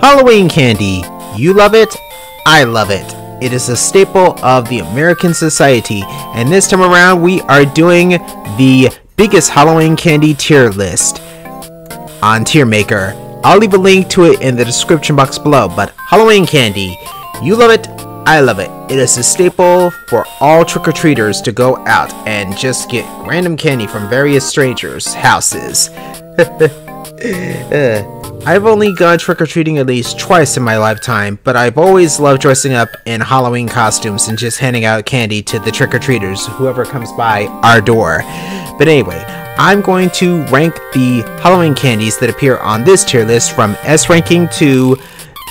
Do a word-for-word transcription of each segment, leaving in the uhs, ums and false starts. Halloween candy. You love it, I love it. It is a staple of the American society, and this time around we are doing the biggest Halloween candy tier list on TierMaker. I'll leave a link to it in the description box below, but Halloween candy, you love it, I love it. It is a staple for all trick-or-treaters to go out and just get random candy from various strangers' houses. uh, I've only gone trick-or-treating at least twice in my lifetime, but I've always loved dressing up in Halloween costumes and just handing out candy to the trick-or-treaters, whoever comes by our door. But anyway, I'm going to rank the Halloween candies that appear on this tier list from S ranking to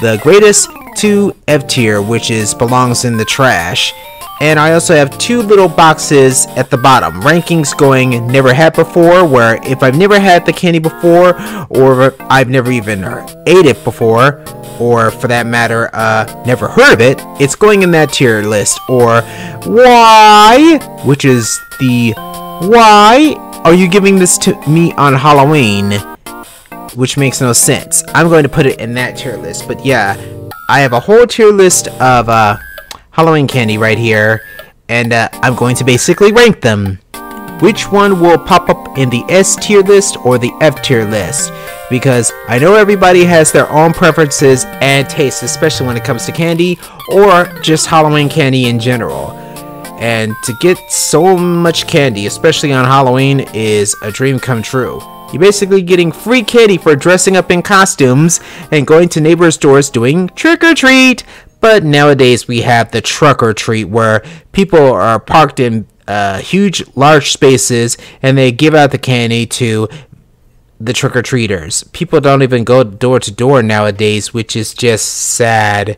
the greatest to F tier, which is belongs in the trash. And I also have two little boxes at the bottom, rankings going never had before, where if I've never had the candy before, or I've never even ate it before, or for that matter uh never heard of it, it's going in that tier list. Or why, which is the why are you giving this to me on Halloween, which makes no sense. I'm going to put it in that tier list. But yeah, I have a whole tier list of uh, Halloween candy right here, and uh, I'm going to basically rank them. Which one will pop up in the S tier list or the F tier list? Because I know everybody has their own preferences and tastes, especially when it comes to candy or just Halloween candy in general. And to get so much candy, especially on Halloween, is a dream come true. You're basically getting free candy for dressing up in costumes and going to neighbors' doors doing trick-or-treat. But nowadays we have the truck-or-treat, where people are parked in uh, huge, large spaces and they give out the candy to the trick-or-treaters. People don't even go door-to-door nowadays, which is just sad.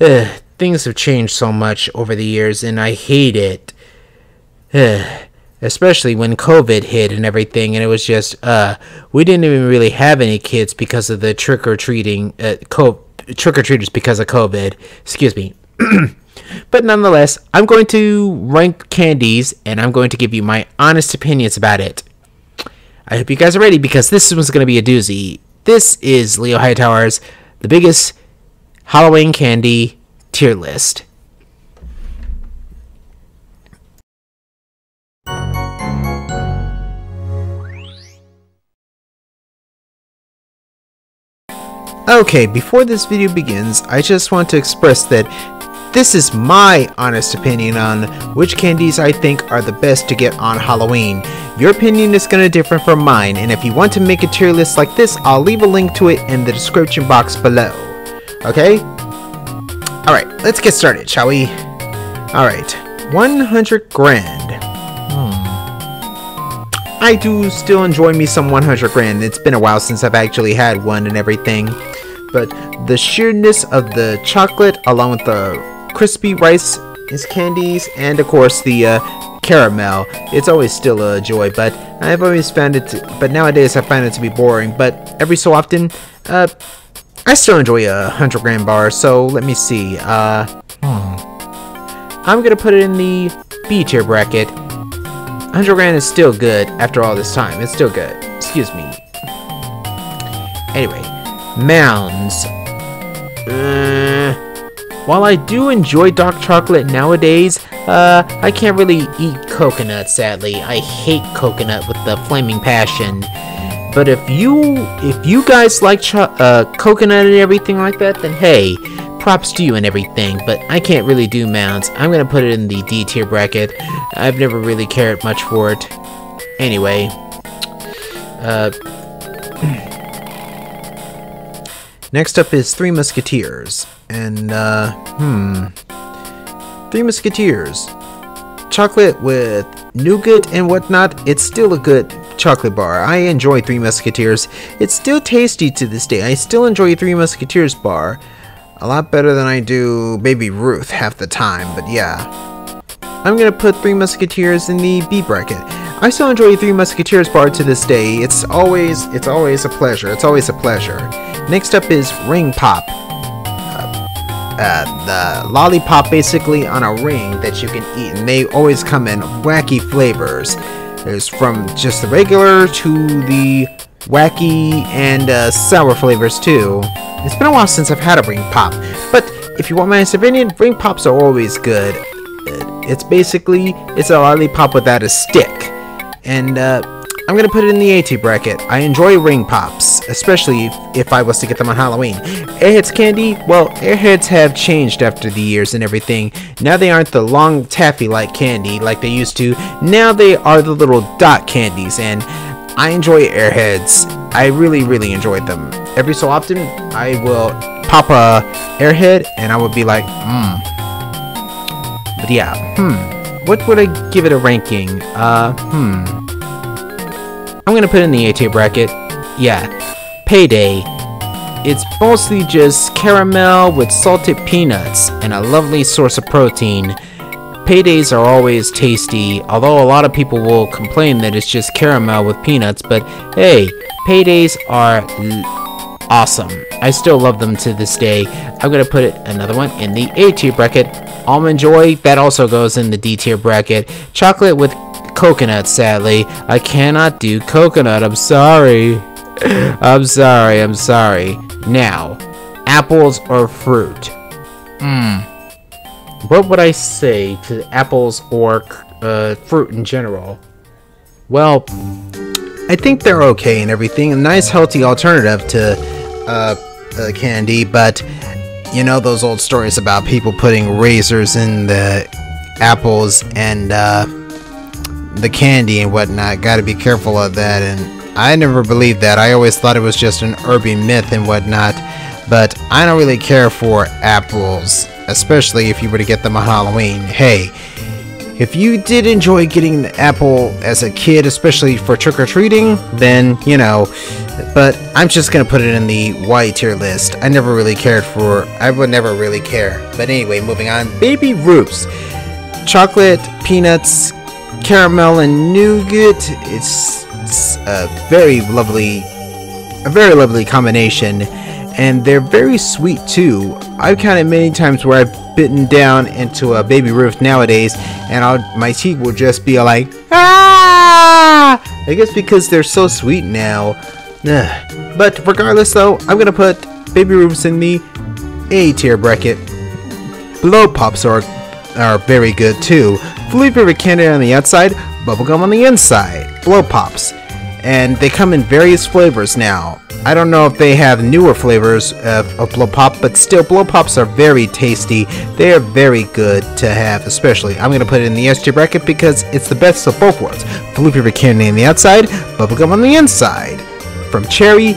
Ugh, things have changed so much over the years and I hate it. Ugh. Especially when COVID hit and everything, and it was just, uh, we didn't even really have any kids because of the trick-or-treating, uh, co trick-or-treaters because of COVID. Excuse me. But nonetheless, I'm going to rank candies, and I'm going to give you my honest opinions about it. I hope you guys are ready, because this one's going to be a doozy. This is Leo Hightower's The Biggest Halloween Candy Tier List. Okay, before this video begins, I just want to express that this is my honest opinion on which candies I think are the best to get on Halloween. Your opinion is going to differ from mine, and if you want to make a tier list like this, I'll leave a link to it in the description box below. Okay? Alright, let's get started, shall we? Alright, one hundred grand. I do still enjoy me some one hundred grand. It's been a while since I've actually had one and everything. But the sheerness of the chocolate, along with the crispy rice candies, and of course the uh, caramel, it's always still a joy. But I've always found it to, but nowadays I find it to be boring. But every so often, uh, I still enjoy a one hundred grand bar. So let me see. Uh, hmm. I'm gonna put it in the B tier bracket. one hundred grand is still good after all this time. It's still good. Excuse me. Anyway, mounds. Uh, while I do enjoy dark chocolate nowadays, uh, I can't really eat coconut, sadly. I hate coconut with the flaming passion. But if you if you guys like cho uh, coconut and everything like that, then hey, props to you and everything, but I can't really do mounds. I'm gonna put it in the D tier bracket. I've never really cared much for it. Anyway, uh, next up is Three Musketeers, and uh, hmm, Three Musketeers, chocolate with nougat and whatnot. It's still a good chocolate bar. I enjoy Three Musketeers. It's still tasty to this day. I still enjoy Three Musketeers bar. A lot better than I do Baby Ruth half the time, but yeah. I'm gonna put Three Musketeers in the B bracket. I still enjoy Three Musketeers bar to this day. It's always, it's always a pleasure. It's always a pleasure. Next up is Ring Pop. Uh, uh, the lollipop basically on a ring that you can eat, and they always come in wacky flavors. There's from just the regular to the wacky, and uh, sour flavors too. It's been a while since I've had a ring pop, but if you want my honest opinion, ring pops are always good. It's basically, it's a lollipop without a stick. And uh, I'm gonna put it in the AT bracket. I enjoy ring pops, especially if, if I was to get them on Halloween. Airheads candy? Well, Airheads have changed after the years and everything. Now they aren't the long taffy-like candy like they used to. Now they are the little dot candies, and I enjoy Airheads. I really, really enjoy them. Every so often, I will pop a Airhead, and I will be like, mmm. But yeah, hmm. What would I give it a ranking? Uh, hmm. I'm gonna put in the AT bracket. Yeah, Payday. It's mostly just caramel with salted peanuts and a lovely source of protein. Paydays are always tasty, although a lot of people will complain that it's just caramel with peanuts, but hey, Paydays are awesome. I still love them to this day. I'm gonna put it, another one in the A tier bracket. Almond Joy, that also goes in the D tier bracket. Chocolate with coconut, sadly. I cannot do coconut, I'm sorry. I'm sorry, I'm sorry. Now, apples or fruit? Mmm. What would I say to apples or uh, fruit in general? Well, I think they're okay and everything. A nice healthy alternative to uh, uh, candy, but you know those old stories about people putting razors in the apples and uh, the candy and whatnot. Gotta be careful of that, and I never believed that. I always thought it was just an urban myth and whatnot, but I don't really care for apples. Especially if you were to get them on Halloween. Hey, if you did enjoy getting the apple as a kid, especially for trick-or-treating, then, you know, but I'm just going to put it in the Y tier list. I never really cared for, I would never really care. But anyway, moving on, Baby Roots. Chocolate, peanuts, caramel, and nougat. It's, it's a very lovely, a very lovely combination. And they're very sweet too. I've counted many times where I've bitten down into a Baby Ruth nowadays, and I'll, my teeth will just be like, ah! I guess because they're so sweet now. Ugh. But regardless though, I'm gonna put Baby Ruths in the A tier bracket. Blow pops are are very good too. Fully flavored candy on the outside, bubblegum on the inside. Blow pops. And they come in various flavors now. I don't know if they have newer flavors of, of blow pop, but still, blow pops are very tasty. They are very good to have, especially. I'm gonna put it in the S tier bracket because it's the best of both worlds. Blue paper candy on the outside, bubblegum on the inside. From cherry,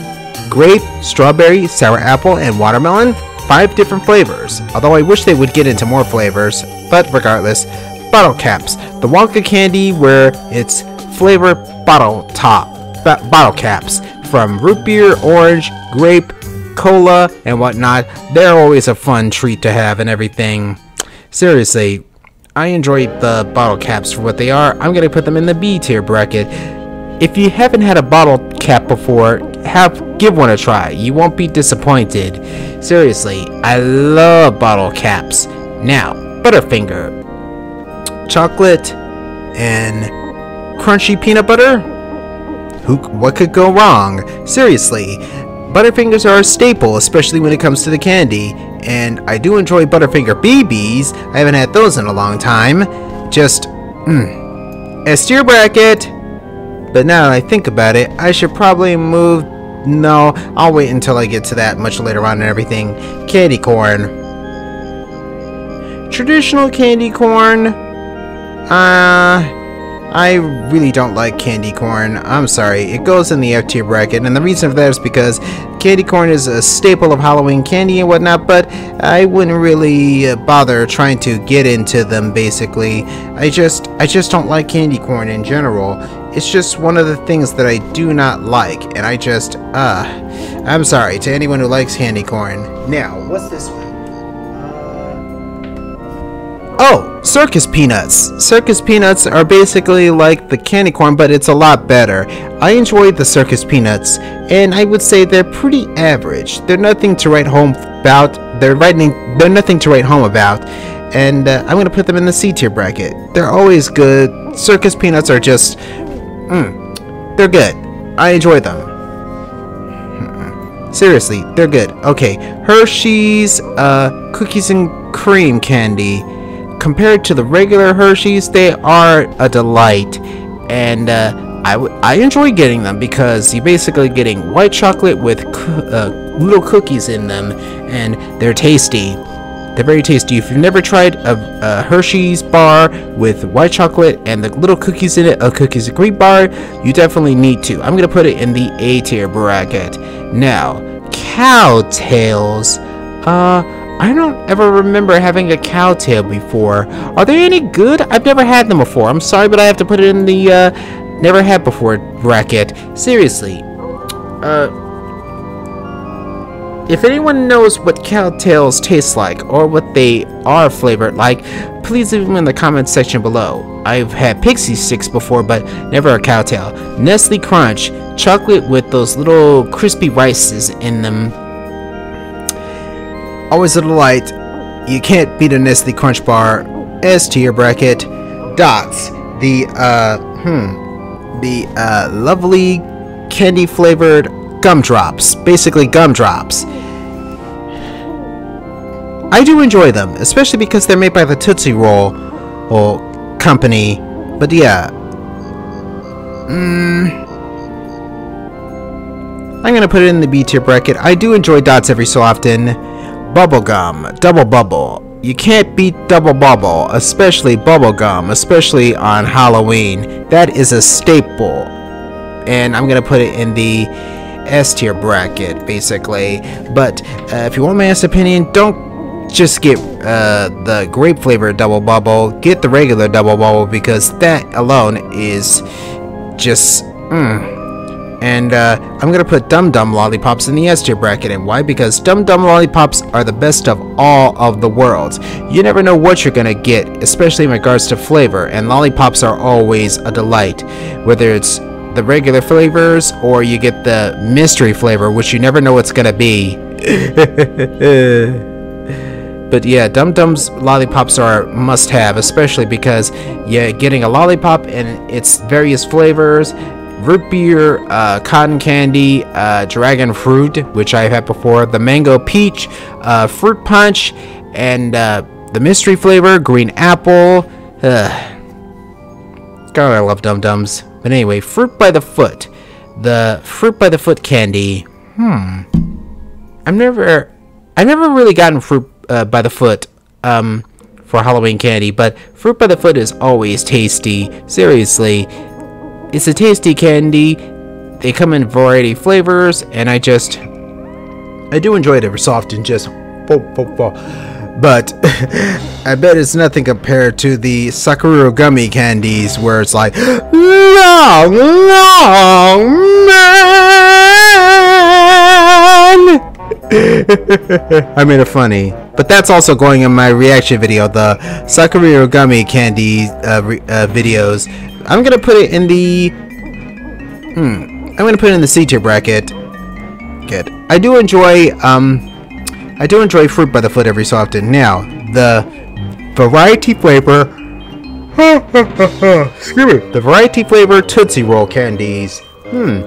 grape, strawberry, sour apple, and watermelon, five different flavors. Although I wish they would get into more flavors, but regardless, bottle caps. The Wonka candy where it's flavor bottle top, b- bottle caps. From root beer, orange, grape, cola, and whatnot. They're always a fun treat to have and everything. Seriously, I enjoy the bottle caps for what they are. I'm going to put them in the B tier bracket. If you haven't had a bottle cap before, have give one a try. You won't be disappointed. Seriously, I love bottle caps. Now, Butterfinger. Chocolate and crunchy peanut butter? Who, what could go wrong? Seriously, Butterfingers are a staple, especially when it comes to the candy. And I do enjoy Butterfinger B Bs. I haven't had those in a long time. Just, mm. S tier bracket. But now that I think about it, I should probably move. No, I'll wait until I get to that much later on and everything. Candy corn. Traditional candy corn. Uh... I really don't like candy corn. I'm sorry. It goes in the F tier bracket, and the reason for that is because candy corn is a staple of Halloween candy and whatnot, but I wouldn't really bother trying to get into them, basically. I just I just don't like candy corn in general. It's just one of the things that I do not like, and I just, uh, I'm sorry to anyone who likes candy corn. Now, what's this one? Oh, circus peanuts. Circus peanuts are basically like the candy corn, but it's a lot better. I enjoy the circus peanuts, and I would say they're pretty average. They're nothing to write home about. They're writing. They're nothing to write home about, and uh, I'm gonna put them in the C tier bracket. They're always good. Circus peanuts are just, mm, they're good. I enjoy them. Seriously, they're good. Okay, Hershey's uh, cookies and cream candy. Compared to the regular Hershey's, they are a delight, and uh, I, w I enjoy getting them because you're basically getting white chocolate with co uh, little cookies in them, and they're tasty. They're very tasty. If you've never tried a, a Hershey's bar with white chocolate and the little cookies in it, a cookies and cream bar, you definitely need to. I'm going to put it in the A tier bracket. Now, cowtails. Uh, I don't ever remember having a cowtail before. Are they any good? I've never had them before. I'm sorry, but I have to put it in the uh, never had before bracket. Seriously. Uh... If anyone knows what cowtails taste like or what they are flavored like, please leave them in the comments section below. I've had pixie sticks before, but never a cowtail. Nestle Crunch, chocolate with those little crispy rices in them. Always a delight. You can't beat a Nestle Crunch bar. S tier bracket. Dots, the uh, hmm, the uh, lovely candy flavored gumdrops, basically gumdrops. I do enjoy them, especially because they're made by the Tootsie Roll or company. But yeah, mm. I'm gonna put it in the B tier bracket. I do enjoy dots every so often. Bubblegum, double bubble. You can't beat double bubble, especially bubblegum, especially on Halloween. That is a staple, and I'm gonna put it in the S tier bracket basically. But uh, if you want my honest opinion, don't just get uh, the grape flavored double bubble. Get the regular double bubble because that alone is just mm. And uh, I'm gonna put Dum Dum lollipops in the S tier bracket. And why? Because Dum Dum lollipops are the best of all of the worlds. You never know what you're gonna get, especially in regards to flavor, and lollipops are always a delight, whether it's the regular flavors or you get the mystery flavor, which you never know what's gonna be. But yeah, Dum Dum's lollipops are must have, especially because you're getting a lollipop and its various flavors: root beer, uh, cotton candy, uh, dragon fruit, which I've had before, the mango peach, uh, fruit punch, and uh, the mystery flavor green apple. Ugh. God, I love Dum Dums. But anyway, fruit by the foot. The fruit by the foot candy. Hmm. I've never, I've never really gotten fruit uh, by the foot um, for Halloween candy, but fruit by the foot is always tasty. Seriously, it's a tasty candy. They come in variety flavors, and I just, I do enjoy it every so often. Just, pop, pop, pop. But I bet it's nothing compared to the Sakura gummy candies, where it's like long, long man. I made it funny, but that's also going in my reaction video, the Sakura gummy candy uh, uh, videos. I'm gonna put it in the hmm. I'm gonna put it in the C tier bracket. Good. I do enjoy um. I do enjoy fruit by the foot every so often. Now, the variety flavor, excuse me, the variety flavor Tootsie Roll candies. Hmm.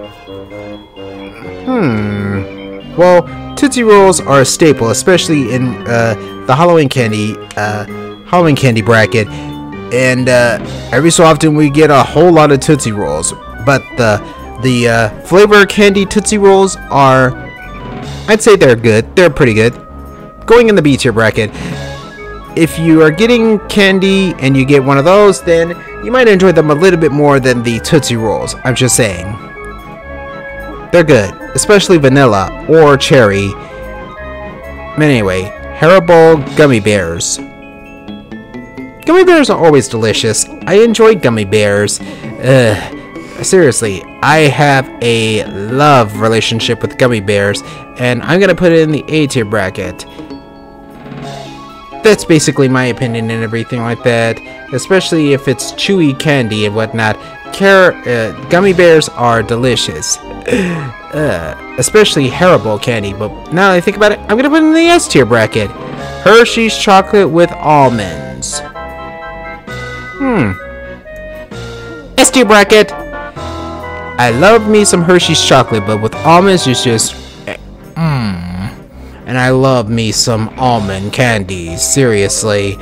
Hmm. Well, Tootsie Rolls are a staple, especially in uh, the Halloween candy, uh, Halloween candy bracket. And uh, every so often we get a whole lot of Tootsie Rolls. But the the uh, flavor candy Tootsie Rolls are, I'd say they're good. They're pretty good. Going in the B tier bracket. If you are getting candy and you get one of those, then you might enjoy them a little bit more than the Tootsie Rolls. I'm just saying. They're good. Especially vanilla or cherry. But anyway, Haribo gummy bears. Gummy bears are always delicious. I enjoy gummy bears. Ugh. Seriously, I have a love relationship with gummy bears, and I'm gonna put it in the A tier bracket. That's basically my opinion and everything like that, especially if it's chewy candy and whatnot. Car uh, gummy bears are delicious, uh, especially Haribo candy, but now that I think about it, I'm gonna put it in the S tier bracket. Hershey's chocolate with almonds. Hmm. S tier bracket. I love me some Hershey's chocolate, but with almonds, it's just, mm, and I love me some almond candies, seriously.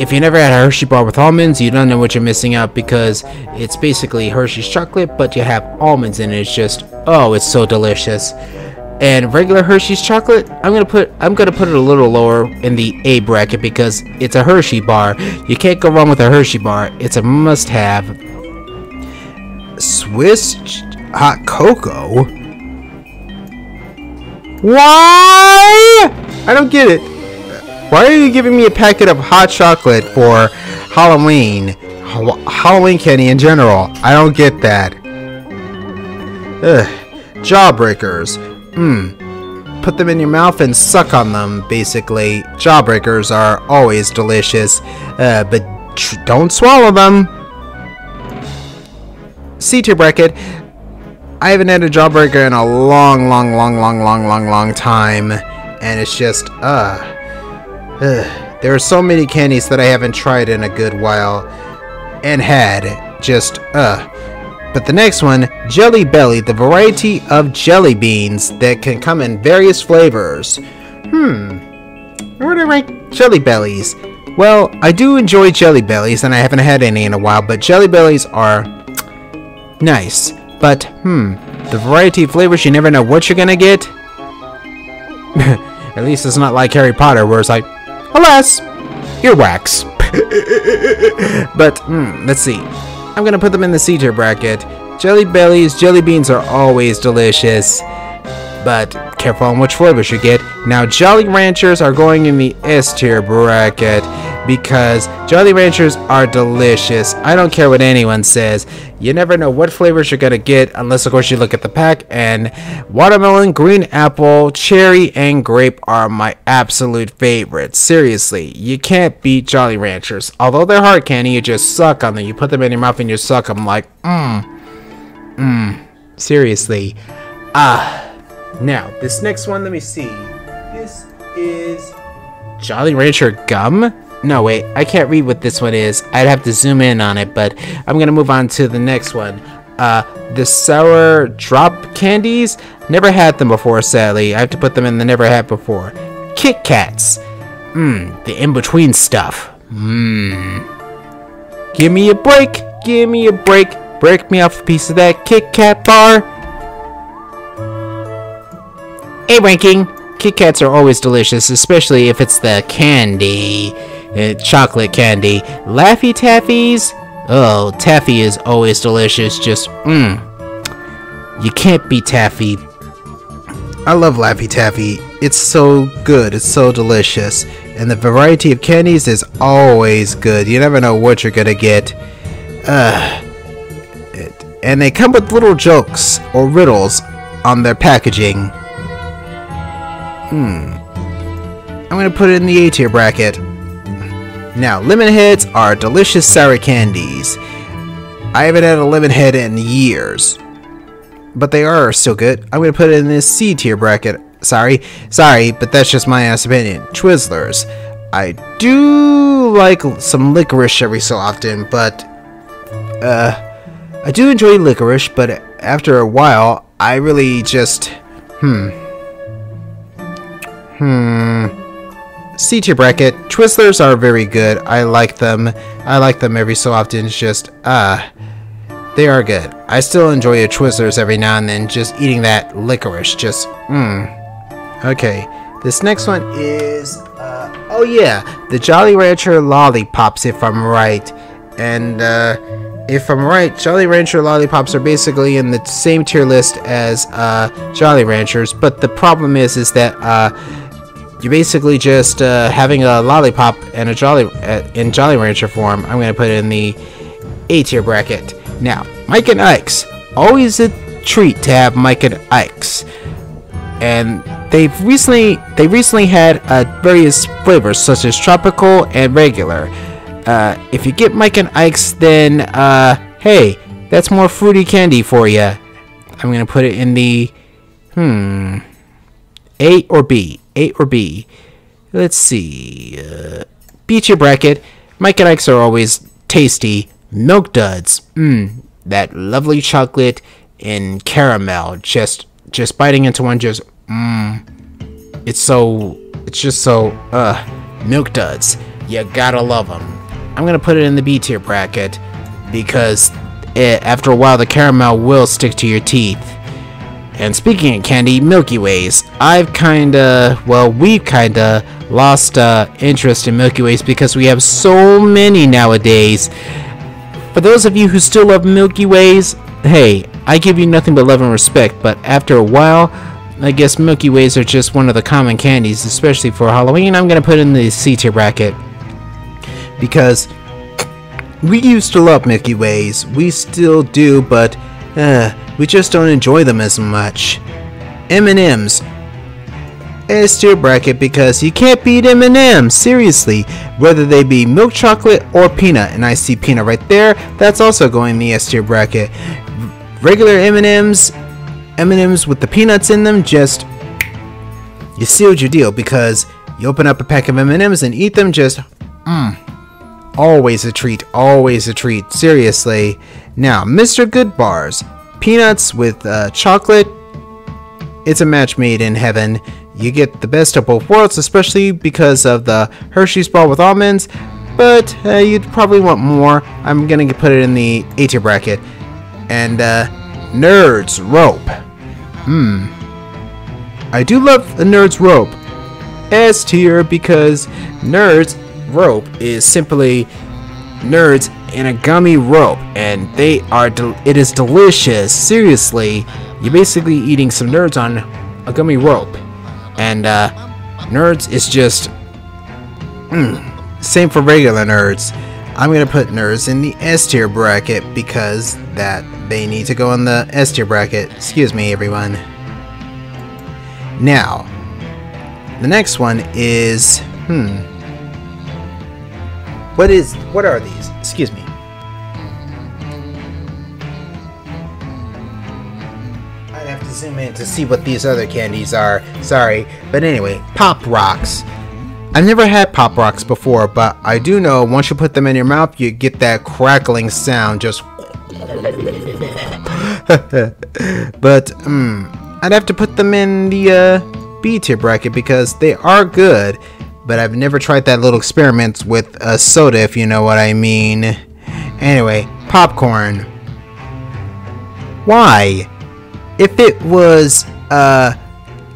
If you never had a Hershey bar with almonds, you don't know what you're missing out, because it's basically Hershey's chocolate, but you have almonds in it. It's just, oh, it's so delicious. And regular Hershey's chocolate, I'm gonna put I'm gonna put it a little lower in the A bracket, because it's a Hershey bar. You can't go wrong with a Hershey bar. It's a must-have. Swiss hot cocoa. Why? I don't get it. Why are you giving me a packet of hot chocolate for Halloween? Halloween candy in general. I don't get that. Ugh. Jawbreakers. Mmm. Put them in your mouth and suck on them, basically. Jawbreakers are always delicious, uh, but tr don't swallow them. C tier bracket. I haven't had a jawbreaker in a long, long, long, long, long, long, long time. And it's just, uh... Ugh, there are so many candies that I haven't tried in a good while and had just uh but the next one, Jelly Belly, the variety of jelly beans that can come in various flavors. Hmm, where do I rank Jelly Bellies? Well, I do enjoy Jelly Bellies, and I haven't had any in a while, but Jelly Bellies are nice, but hmm, the variety of flavors, you never know what you're gonna get. At least it's not like Harry Potter, where it's like, alas, earwax. But, mm, let's see. I'm going to put them in the C tier bracket. Jelly Bellies, jelly beans are always delicious. But, careful on which flavors you get. Now, Jolly Ranchers are going in the S tier bracket, because Jolly Ranchers are delicious. I don't care what anyone says. You never know what flavors you're going to get, unless, of course, you look at the pack. And watermelon, green apple, cherry, and grape are my absolute favorites. Seriously, you can't beat Jolly Ranchers. Although they're hard candy, you just suck on them. You put them in your mouth and you suck them like, mmm. Mmm. Seriously. Ah. Now, this next one, let me see. This is Jolly Rancher Gum? No, wait, I can't read what this one is. I'd have to zoom in on it, but I'm going to move on to the next one. Uh, the Sour Drop Candies? Never had them before, sadly. I have to put them in the never had before. Kit Kats. Mmm, the in-between stuff. Mmm. Give me a break. Give me a break. Break me off a piece of that Kit Kat bar. A ranking. Kit Kats are always delicious, especially if it's the candy, uh, chocolate candy. Laffy Taffies, oh, taffy is always delicious. Just mmm, you can't beat taffy. I love Laffy Taffy. It's so good. It's so delicious, and the variety of candies is always good. You never know what you're gonna get. Uh, it, and they come with little jokes or riddles on their packaging. Hmm. I'm gonna put it in the A tier bracket. Now, lemon heads are delicious sour candies. I haven't had a lemon head in years, but they are still good. I'm gonna put it in this C tier bracket. Sorry, sorry, but that's just my honest opinion. Twizzlers. I do like some licorice every so often, but uh, I do enjoy licorice. But after a while, I really just hmm. Hmm. C tier bracket. Twizzlers are very good. I like them. I like them every so often. It's just, ah, uh, they are good. I still enjoy a Twizzlers every now and then. Just eating that licorice. Just, mmm. Okay. This next one is, uh, oh yeah, the Jolly Rancher Lollipops, if I'm right. And, uh, if I'm right, Jolly Rancher Lollipops are basically in the same tier list as, uh, Jolly Ranchers. But the problem is, is that, uh, you're basically just uh, having a lollipop and a jolly uh, in Jolly Rancher form. I'm gonna put it in the A tier bracket. Now, Mike and Ike's, always a treat to have Mike and Ike's, and they've recently they recently had uh, various flavors such as tropical and regular. Uh, if you get Mike and Ike's, then uh, hey, that's more fruity candy for you. I'm gonna put it in the hmm A or B. A or B. Let's see. Uh, B tier bracket. Mike and Ike's are always tasty. Milk Duds. Mmm. That lovely chocolate and caramel. Just, just biting into one. Just mmm. It's so, it's just so, uh, milk duds. You gotta love them. I'm gonna put it in the B tier bracket because it, after a while the caramel will stick to your teeth. And speaking of candy, Milky Ways. I've kinda, well, we've kinda lost uh, interest in Milky Ways because we have so many nowadays. For those of you who still love Milky Ways, hey, I give you nothing but love and respect, but after a while, I guess Milky Ways are just one of the common candies, especially for Halloween. I'm gonna put in the C tier bracket because we used to love Milky Ways. We still do, but uh, we just don't enjoy them as much. M and M's. S tier bracket because you can't beat M and M's, seriously. Whether they be milk chocolate or peanut, and I see peanut right there, that's also going in the S tier bracket. Regular M and M's, M and M's with the peanuts in them, just, you sealed your deal because you open up a pack of M and M's and eat them, just, mmm. Always a treat, always a treat, seriously. Now, Mister Good Bars, peanuts with uh, chocolate, it's a match made in heaven. You get the best of both worlds, especially because of the Hershey's bar with almonds, but uh, you'd probably want more. I'm gonna put it in the A tier bracket. And uh, Nerds Rope. Hmm. I do love the Nerds Rope. S tier because Nerds Rope is simply nerds in a gummy rope, and they are. Del it is delicious. Seriously, you're basically eating some nerds on a gummy rope. And uh, Nerds is just, mm, same for regular Nerds. I'm gonna put Nerds in the S tier bracket because that they need to go in the S tier bracket. Excuse me, everyone. Now, the next one is, hmm, what is, what are these? Excuse me. Zoom in to see what these other candies are. Sorry, but anyway, Pop Rocks. I've never had Pop Rocks before, but I do know once you put them in your mouth, you get that crackling sound, just. But um, I'd have to put them in the uh, B tier bracket because they are good. But I've never tried that little experiment with a soda, if you know what I mean. Anyway, popcorn. Why? If it was uh,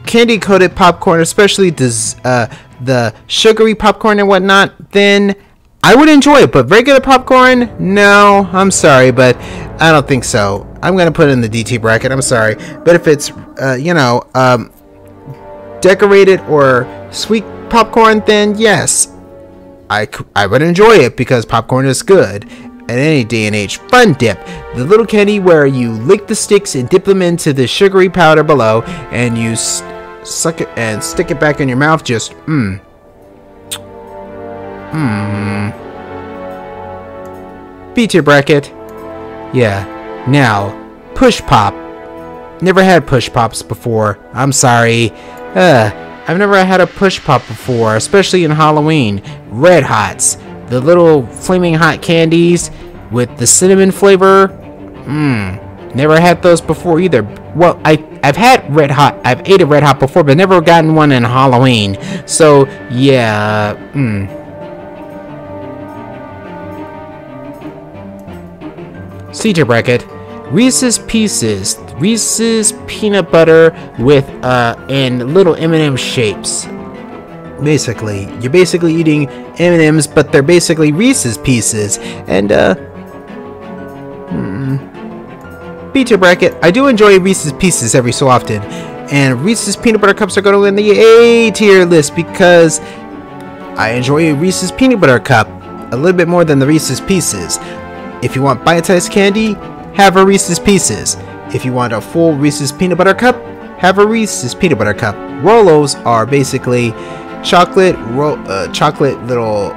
candy-coated popcorn, especially this, uh, the sugary popcorn and whatnot, then I would enjoy it. But regular popcorn? No, I'm sorry, but I don't think so. I'm going to put it in the D T bracket. I'm sorry. But if it's, uh, you know, um, decorated or sweet popcorn, then yes, I, I would enjoy it because popcorn is good. At any day and age. Fun Dip, the little candy where you lick the sticks and dip them into the sugary powder below, and you suck it and stick it back in your mouth. Just mmm, mmm. B tier bracket. Yeah. Now, Push Pop. Never had Push Pops before. I'm sorry. Uh, I've never had a Push Pop before, especially in Halloween. Red Hots. The little flaming hot candies with the cinnamon flavor. Mmm. Never had those before either. Well, I, I've had Red Hot. I've ate a Red Hot before, but never gotten one in Halloween. So, yeah. Mmm. C tier bracket. Reese's Pieces. Reese's peanut butter with, uh, and little M and M shapes. Basically, you're basically eating M and M's, but they're basically Reese's Pieces. And, uh... Hmm. B tier bracket. I do enjoy Reese's Pieces every so often. And Reese's Peanut Butter Cups are going to win the A tier list because I enjoy a Reese's Peanut Butter Cup a little bit more than the Reese's Pieces. If you want bite-sized candy, have a Reese's Pieces. If you want a full Reese's Peanut Butter Cup, have a Reese's Peanut Butter Cup. Rolos are basically chocolate ro uh, chocolate little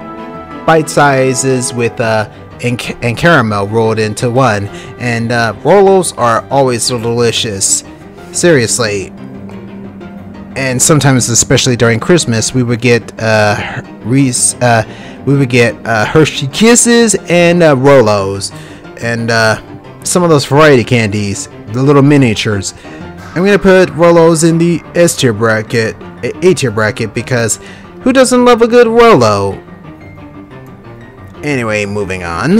bite sizes with uh and, ca and caramel rolled into one, and uh Rolos are always so delicious, seriously. And sometimes, especially during Christmas, we would get uh Reese uh we would get uh Hershey Kisses and uh Rolos and uh some of those variety candies, the little miniatures. I'm gonna put Rolos in the S tier bracket, A tier bracket, because who doesn't love a good Rolo? Anyway, moving on.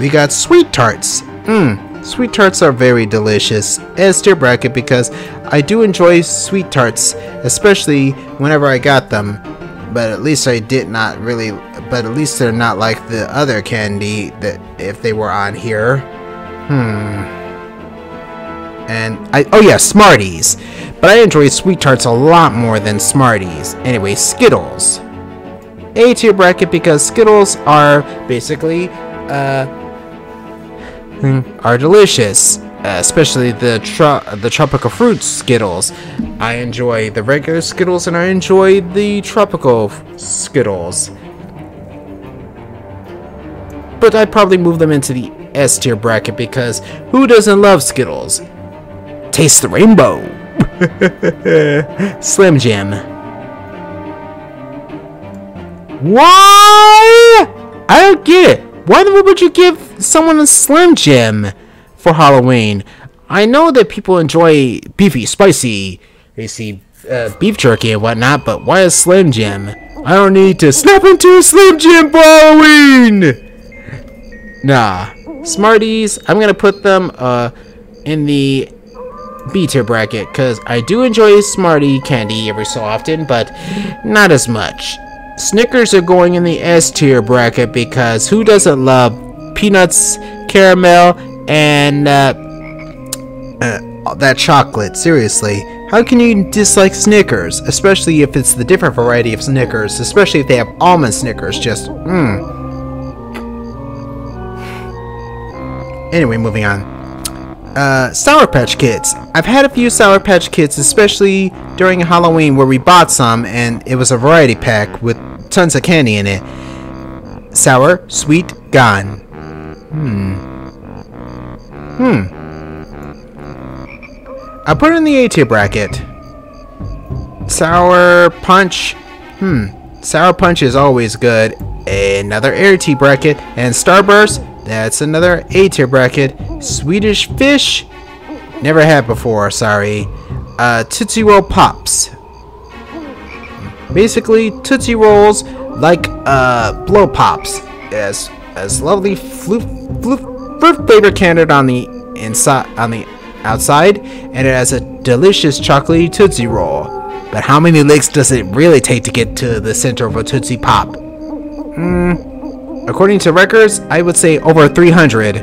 We got Sweet Tarts. Mmm, Sweet Tarts are very delicious. S tier bracket because I do enjoy Sweet Tarts, especially whenever I got them. But at least I did not really, but at least they're not like the other candy that if they were on here. Hmm. And I, oh yeah, Smarties. But I enjoy Sweet Tarts a lot more than Smarties. Anyway, Skittles. A tier bracket because Skittles are basically, uh, are delicious. Uh, especially the tro the tropical fruit Skittles. I enjoy the regular Skittles and I enjoy the tropical Skittles. But I'd probably move them into the S tier bracket because who doesn't love Skittles? Taste the rainbow. Slim Jim. Why? I don't get it. Why the would you give someone a Slim Jim for Halloween? I know that people enjoy beefy, spicy, they see uh, beef jerky and whatnot, but why a Slim Jim? I don't need to snap into a Slim Jim for Halloween. Nah, Smarties. I'm gonna put them uh in the B tier bracket because I do enjoy Smartie candy every so often, but not as much. Snickers are going in the S tier bracket because who doesn't love peanuts, caramel, and uh, uh, that chocolate? Seriously, how can you dislike Snickers, especially if it's the different variety of Snickers, especially if they have almond Snickers? Just mmm. Anyway, moving on. Uh, Sour Patch Kids. I've had a few Sour Patch Kids, especially during Halloween where we bought some and it was a variety pack with tons of candy in it. Sour, sweet, gone. Hmm. Hmm. I'll put it in the A tier bracket. Sour Punch. Hmm. Sour Punch is always good. Another A tier bracket. And Starburst. That's another A tier bracket. Swedish Fish? Never had before, sorry. Uh, Tootsie Roll Pops. Basically, Tootsie Rolls like uh, Blow Pops. As, as lovely floof, floof, fruit flavor candied on the inside, on the outside, and it has a delicious chocolatey Tootsie Roll. But how many licks does it really take to get to the center of a Tootsie Pop? Hmm. According to records, I would say over three hundred.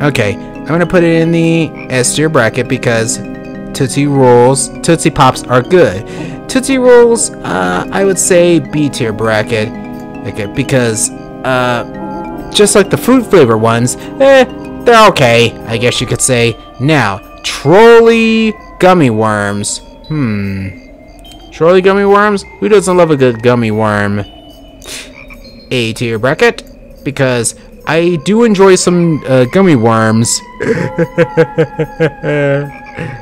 Okay, I'm gonna put it in the S tier bracket because Tootsie Rolls, Tootsie Pops are good. Tootsie Rolls, uh, I would say B tier bracket. Okay, because uh, just like the fruit flavor ones, eh, they're okay, I guess you could say. Now, Trolley Gummy Worms. Hmm. Trolley Gummy Worms? Who doesn't love a good gummy worm? A tier bracket because I do enjoy some uh, gummy worms.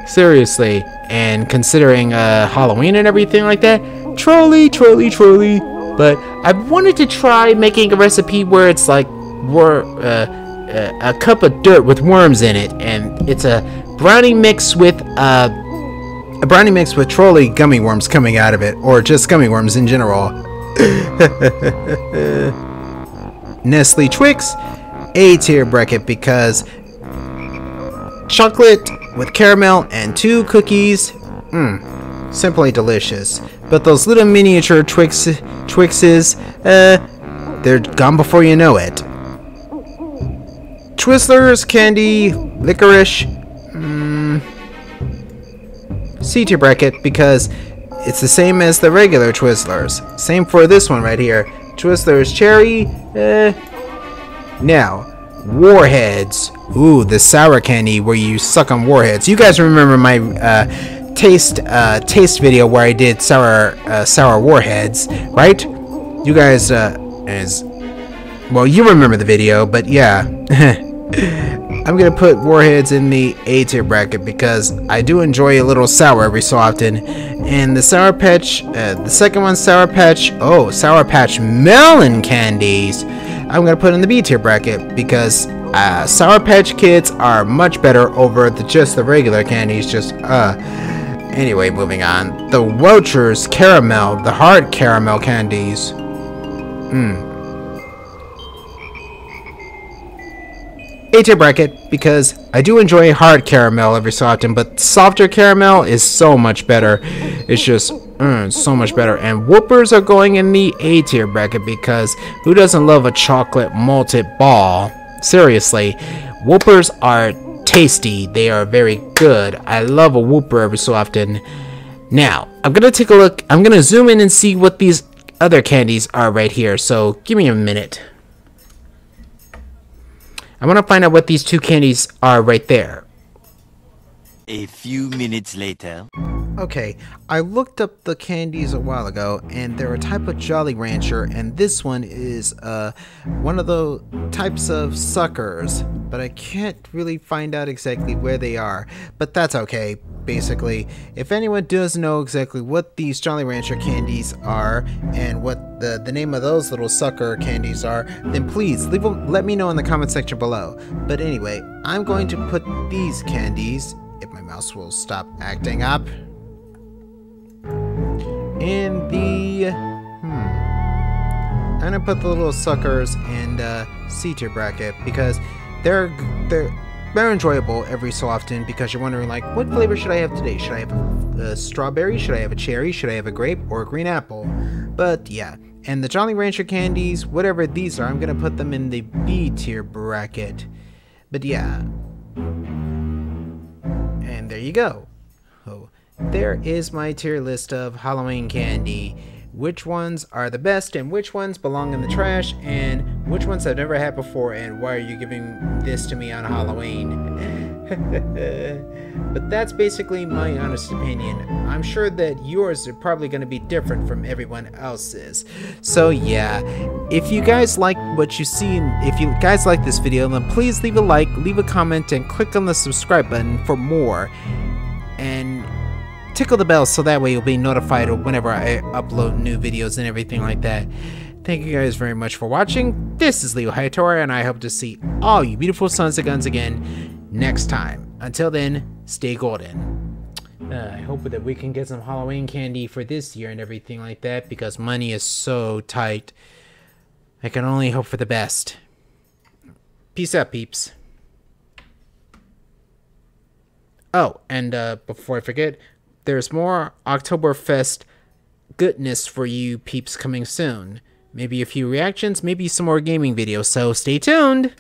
Seriously, and considering uh, Halloween and everything like that, trolley, trolley, trolley. But I wanted to try making a recipe where it's like wor uh, a cup of dirt with worms in it, and it's a brownie mix with uh, a brownie mix with trolley gummy worms coming out of it, or just gummy worms in general. Nestle Twix, A tier bracket because chocolate with caramel and two cookies, mmm, simply delicious. But those little miniature Twix, Twixes, uh, they're gone before you know it. Twizzlers, candy, licorice, mmm, C tier bracket because it's the same as the regular Twizzlers. Same for this one right here. Twizzlers Cherry. Eh. Now, Warheads. Ooh, the sour candy where you suck on Warheads. You guys remember my uh, taste uh, taste video where I did sour uh, sour Warheads, right? You guys, uh, is well, you remember the video, but yeah. I'm gonna put Warheads in the A tier bracket because I do enjoy a little sour every so often. And the Sour Patch, uh, the second one, Sour Patch, oh, Sour Patch Melon Candies. I'm gonna put in the B tier bracket because uh, Sour Patch Kids are much better over the just the regular candies. Just uh. Anyway, moving on. The Welch's Caramel, the hard caramel candies. Hmm. A tier bracket because I do enjoy hard caramel every so often, but softer caramel is so much better. It's just mm, so much better. And Whoopers are going in the A tier bracket because who doesn't love a chocolate malted ball? Seriously, Whoopers are tasty. They are very good. I love a Whooper every so often. Now I'm gonna take a look. I'm gonna zoom in and see what these other candies are right here. So give me a minute. I want to find out what these two candies are right there. A few minutes later. Okay, I looked up the candies a while ago, and they're a type of Jolly Rancher, and this one is uh, one of the types of suckers, but I can't really find out exactly where they are, but that's okay. Basically, if anyone does know exactly what these Jolly Rancher candies are and what the, the name of those little sucker candies are, then please leave them, let me know in the comment section below. But anyway, I'm going to put these candies, if my mouse will stop acting up, in the, hmm, I'm gonna put the little suckers in the C tier bracket because they're, they're, they're enjoyable every so often because you're wondering, like, what flavor should I have today? Should I have a, a strawberry? Should I have a cherry? Should I have a grape or a green apple? But yeah, and the Jolly Rancher candies, whatever these are, I'm gonna put them in the B tier bracket. But yeah, and there you go. Oh, there is my tier list of Halloween candy. Which ones are the best and which ones belong in the trash and which ones I've never had before and why are you giving this to me on Halloween? But that's basically my honest opinion. I'm sure that yours are probably going to be different from everyone else's. So yeah, if you guys like what you see, if you guys like this video, then please leave a like, leave a comment, and click on the subscribe button for more. And tickle the bell so that way you'll be notified whenever I upload new videos and everything like that. Thank you guys very much for watching. This is Leo Hightower, and I hope to see all you beautiful sons of guns again next time. Until then, stay golden. Uh, I hope that we can get some Halloween candy for this year and everything like that because money is so tight. I can only hope for the best. Peace out, peeps. Oh, and uh, before I forget, there's more Oktoberfest goodness for you peeps coming soon. Maybe a few reactions, maybe some more gaming videos, so stay tuned!